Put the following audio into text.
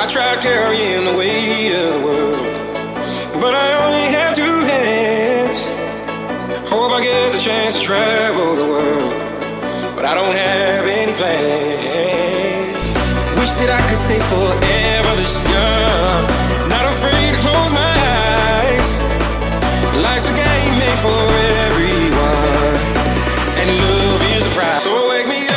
I tried carrying the weight of the world, but I only have two hands. Hope I get the chance to travel the world, but I don't have any plans. Wish that I could stay forever this young, not afraid to close my eyes. Life's a game made for everyone, and love is a prize. So wake me up.